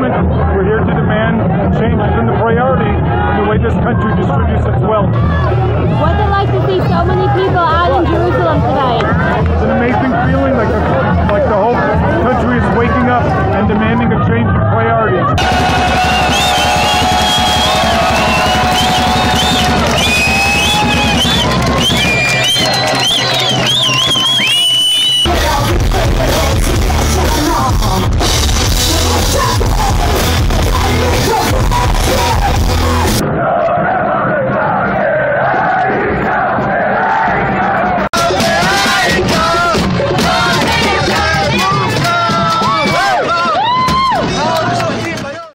movement. We're here to demand changes in the priority in the way this country distributes its wealth. What's it like to see